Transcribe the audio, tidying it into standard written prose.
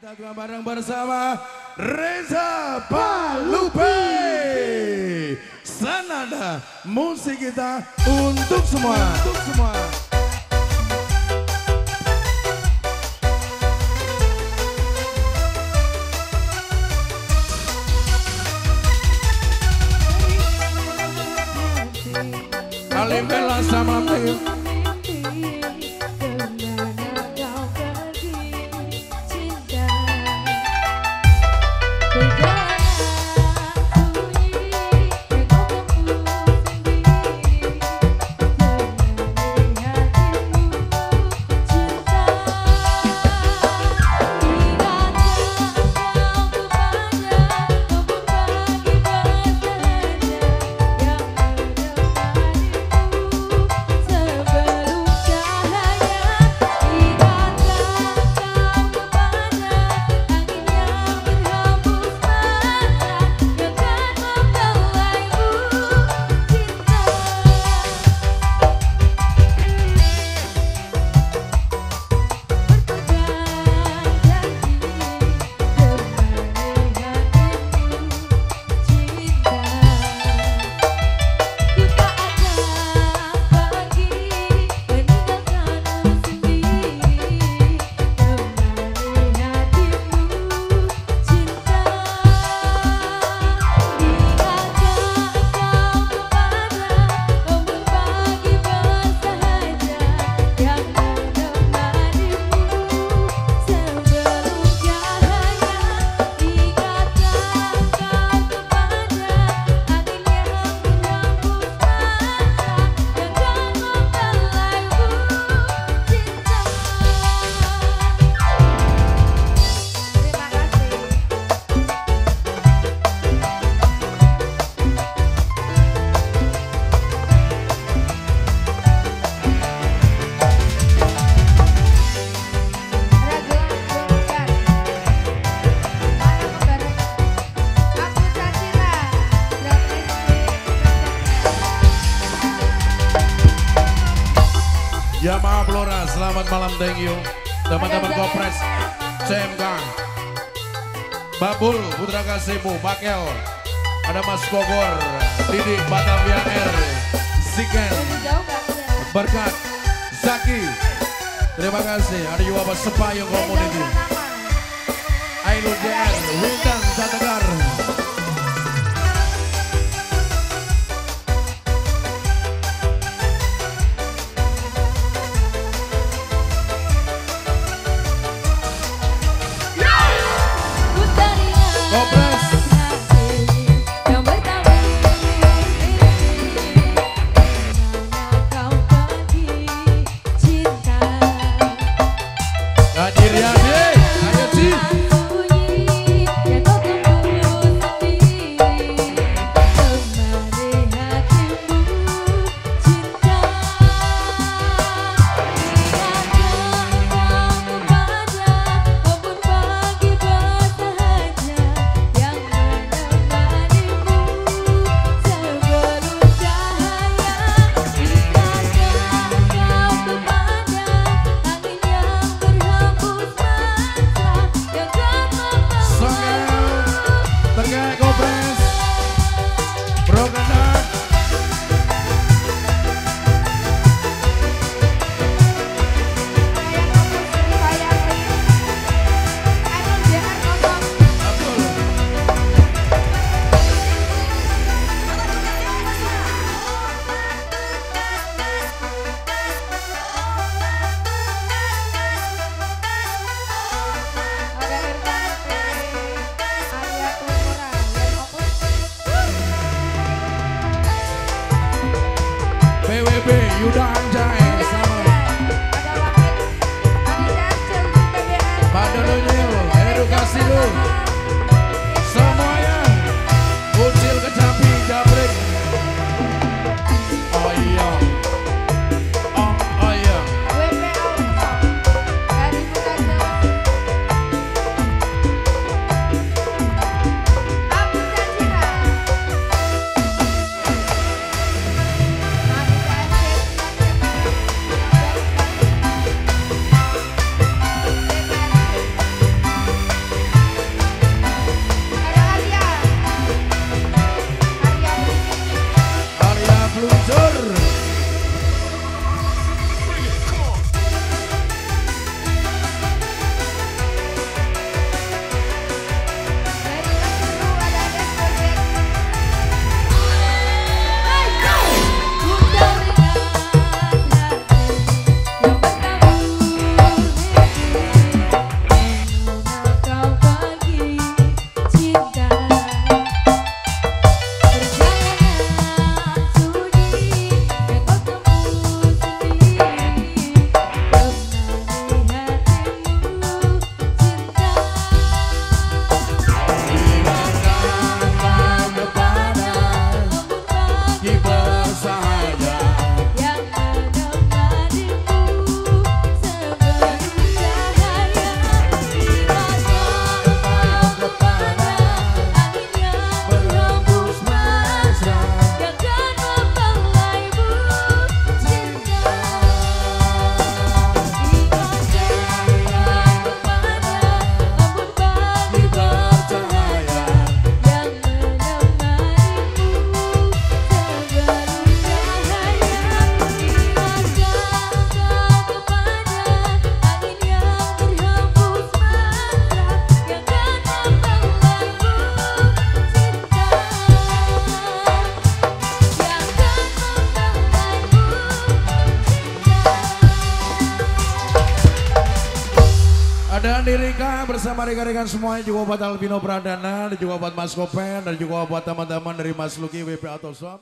Kita doa bareng bersama Riza Pallupi. Senada musik kita untuk semua. Untuk semua. Alim belas sama tim. Ya maaf Lora, selamat malam, thank you. Teman-teman Kopres, CMK, Babul, Putra Kasibu, Bakel, ada Mas Bogor, Didi, Batam BR, Ziken, Berkat, Zaki. Terima kasih, ada juga Mas Sepayung Community, Ainul JR, Wintan Sategar. Udah anjay sama Badan Unyu, edukasi lu semuanya ucil kecapi jabrik. Oh iya, oh iya, Dan di Rika bersama rekan-rekan semuanya, juga buat Alvino Pradana, dan juga buat Mas Kopen, dan juga buat teman-teman dari Mas Luki WP atau Sob.